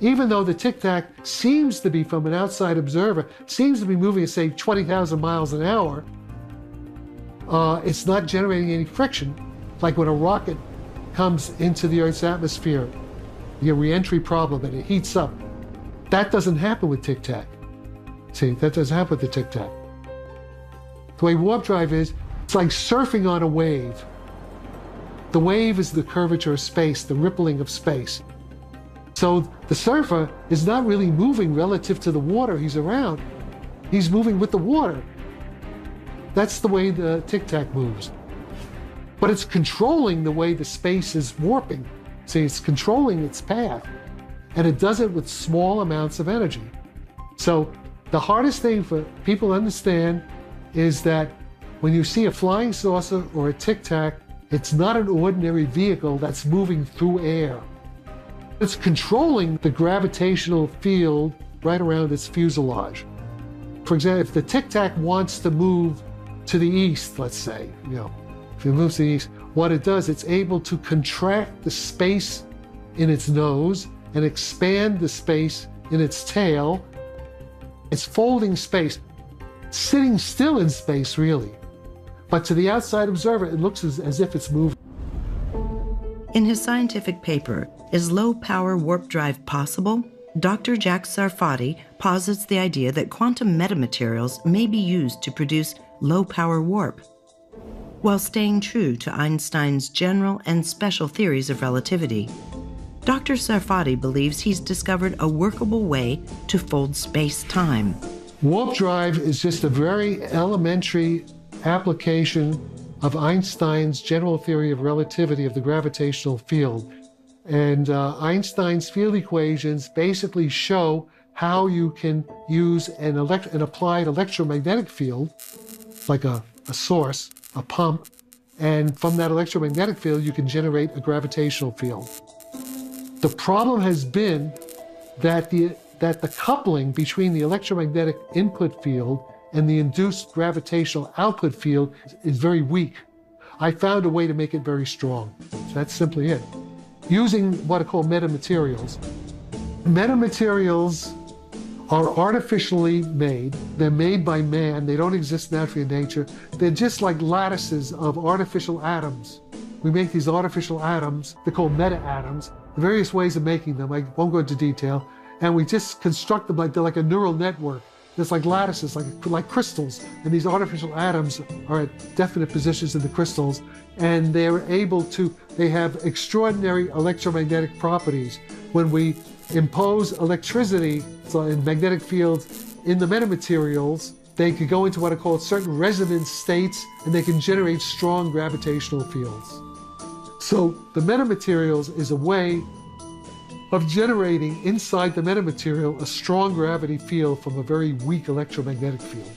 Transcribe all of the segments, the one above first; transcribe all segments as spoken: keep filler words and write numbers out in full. even though the Tic Tac seems to be, from an outside observer, seems to be moving at, say, twenty thousand miles an hour, uh, it's not generating any friction, like when a rocket comes into the Earth's atmosphere, your re-entry problem, and it heats up. That doesn't happen with Tic Tac. See, that doesn't happen with the Tic Tac. The way warp drive is, it's like surfing on a wave. The wave is the curvature of space, the rippling of space. So the surfer is not really moving relative to the water he's around. He's moving with the water. That's the way the Tic Tac moves. But it's controlling the way the space is warping. See, it's controlling its path. And it does it with small amounts of energy. So the hardest thing for people to understand is that when you see a flying saucer or a Tic Tac, it's not an ordinary vehicle that's moving through air. It's controlling the gravitational field right around its fuselage. For example, if the Tic Tac wants to move to the east, let's say, you know, if it moves to the east, what it does, it's able to contract the space in its nose and expand the space in its tail. It's folding space, sitting still in space, really. But to the outside observer, it looks as, as if it's moving. In his scientific paper, Is Low-Power Warp Drive Possible?, Doctor Jack Sarfatti posits the idea that quantum metamaterials may be used to produce low-power warp, while staying true to Einstein's general and special theories of relativity. Doctor Sarfatti believes he's discovered a workable way to fold space-time. Warp drive is just a very elementary application of Einstein's general theory of relativity of the gravitational field. And uh, Einstein's field equations basically show how you can use an, elect an applied electromagnetic field, like a, a source, a pump, and from that electromagnetic field, you can generate a gravitational field. The problem has been that the, that the coupling between the electromagnetic input field and the induced gravitational output field is very weak. I found a way to make it very strong. So that's simply it. Using what I call metamaterials. Metamaterials are artificially made. They're made by man. They don't exist naturally in nature. They're just like lattices of artificial atoms. We make these artificial atoms. They're called meta-atoms. Various ways of making them. I won't go into detail. And we just construct them like they're like a neural network. It's like lattices, like, like crystals, and these artificial atoms are at definite positions in the crystals, and they're able to, they have extraordinary electromagnetic properties. When we impose electricity in magnetic fields in the metamaterials, they could go into what are called certain resonance states, and they can generate strong gravitational fields. So the metamaterials is a way of generating inside the metamaterial a strong gravity field from a very weak electromagnetic field.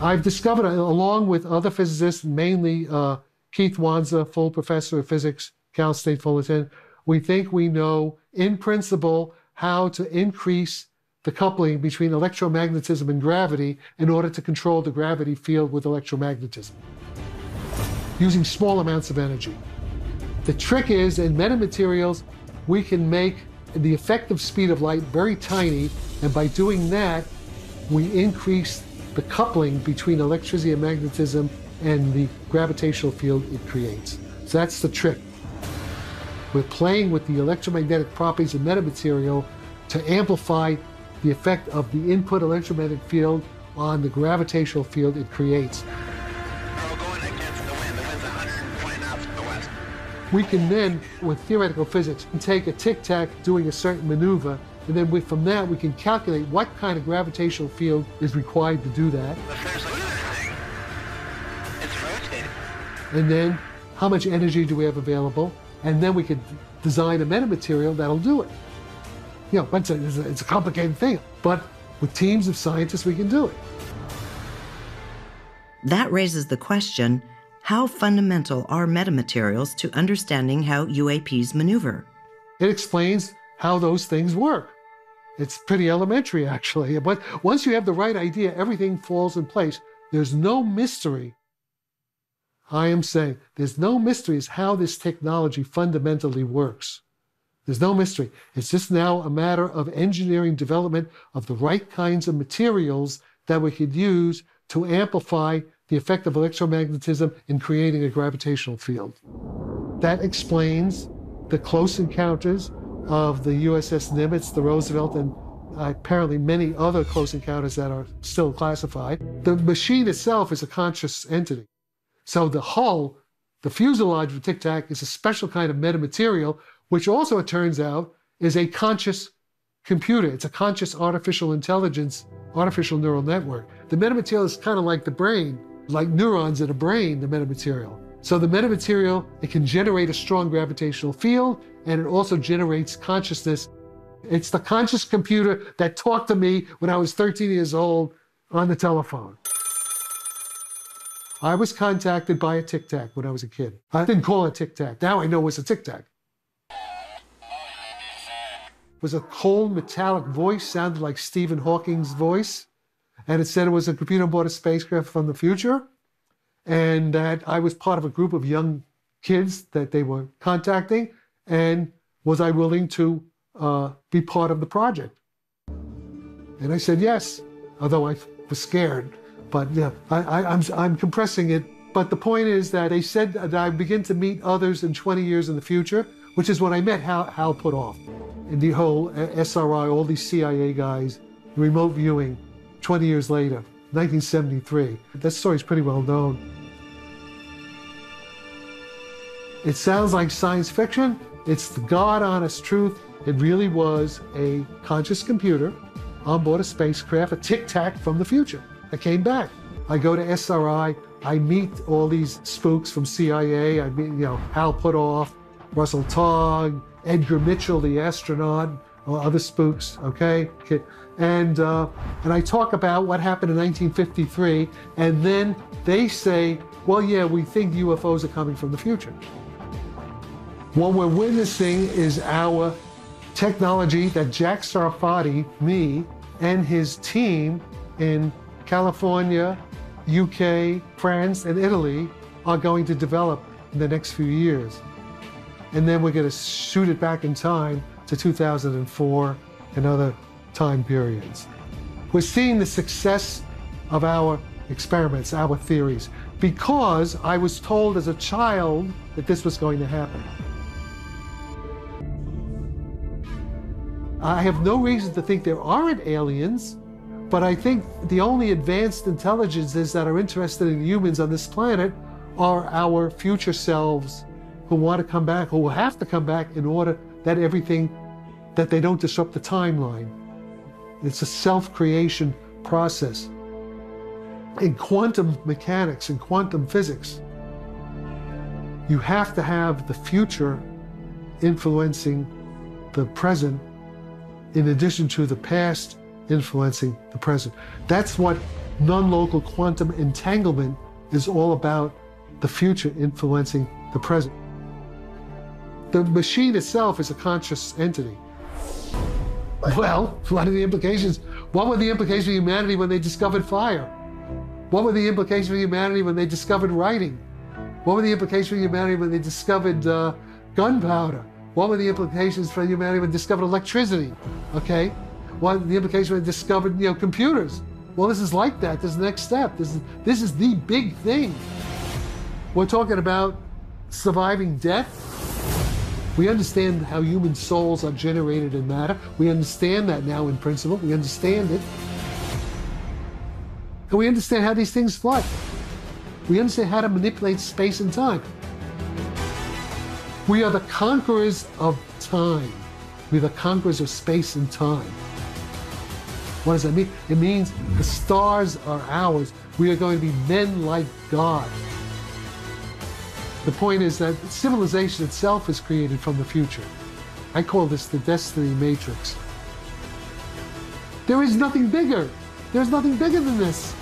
I've discovered, along with other physicists, mainly uh, Keith Wanzer, full professor of physics, Cal State Fullerton, we think we know, in principle, how to increase the coupling between electromagnetism and gravity in order to control the gravity field with electromagnetism, using small amounts of energy. The trick is, in metamaterials, we can make the effective speed of light very tiny, and by doing that, we increase the coupling between electricity and magnetism and the gravitational field it creates. So that's the trick. We're playing with the electromagnetic properties of metamaterial to amplify the effect of the input electromagnetic field on the gravitational field it creates. We can then, with theoretical physics, take a tic-tac doing a certain maneuver, and then we, from that we can calculate what kind of gravitational field is required to do that. And then how much energy do we have available, and then we can design a metamaterial that'll do it. You know, it's a, it's a, it's a complicated thing, but with teams of scientists we can do it. That raises the question, how fundamental are metamaterials to understanding how U A Ps maneuver? It explains how those things work. It's pretty elementary, actually. But once you have the right idea, everything falls in place. There's no mystery. I am saying there's no mystery as how this technology fundamentally works. There's no mystery. It's just now a matter of engineering development of the right kinds of materials that we could use to amplify the effect of electromagnetism in creating a gravitational field. That explains the close encounters of the U S S Nimitz, the Roosevelt, and apparently many other close encounters that are still classified. The machine itself is a conscious entity. So the hull, the fuselage of Tic Tac, is a special kind of metamaterial, which also, it turns out, is a conscious computer. It's a conscious artificial intelligence, artificial neural network. The metamaterial is kind of like the brain, like neurons in a brain, the metamaterial. So the metamaterial, it can generate a strong gravitational field, and it also generates consciousness. It's the conscious computer that talked to me when I was thirteen years old on the telephone. I was contacted by a Tic Tac when I was a kid. I didn't call it Tic Tac. Now I know it's a Tic Tac. It was a cold, metallic voice, sounded like Stephen Hawking's voice. And it said it was a computer on board a spacecraft from the future, and that I was part of a group of young kids that they were contacting, and was I willing to uh, be part of the project? And I said yes, although I was scared. But yeah, I, I, I'm, I'm compressing it. But the point is that they said that I begin to meet others in twenty years in the future, which is when I met Hal, Hal Putoff. And the whole S R I, all these C I A guys, remote viewing, twenty years later, nineteen seventy-three. That story's pretty well known. It sounds like science fiction. It's the God-honest truth. It really was a conscious computer on board a spacecraft, a tic-tac from the future. I came back. I go to S R I. I meet all these spooks from C I A. I meet, you know, Hal Putoff, Russell Tong, Edgar Mitchell, the astronaut, or other spooks, okay? And, uh, and I talk about what happened in nineteen fifty-three, and then they say, well, yeah, we think U F Os are coming from the future. What we're witnessing is our technology that Jack Sarfatti, me, and his team in California, U K, France, and Italy are going to develop in the next few years. And then we're going to shoot it back in time to two thousand four and other time periods. We're seeing the success of our experiments, our theories, because I was told as a child that this was going to happen. I have no reason to think there aren't aliens, but I think the only advanced intelligences that are interested in humans on this planet are our future selves, who want to come back, who will have to come back in order that everything, that they don't disrupt the timeline. It's a self-creation process. In quantum mechanics, in quantum physics, you have to have the future influencing the present in addition to the past influencing the present. That's what non-local quantum entanglement is all about, the future influencing the present. The machine itself is a conscious entity. Well, what are the implications? What were the implications of humanity when they discovered fire? What were the implications of humanity when they discovered writing? What were the implications of humanity when they discovered uh, gunpowder? What were the implications for humanity when they discovered electricity? Okay, what were the implications when they discovered, you know, computers? Well, this is like that. This is the next step. This is, this is the big thing. We're talking about surviving death. We understand how human souls are generated in matter. We understand that now in principle. We understand it. And we understand how these things fly. We understand how to manipulate space and time. We are the conquerors of time. We are the conquerors of space and time. What does that mean? It means the stars are ours. We are going to be men like God. The point is that civilization itself is created from the future. I call this the destiny matrix. There is nothing bigger. There's nothing bigger than this.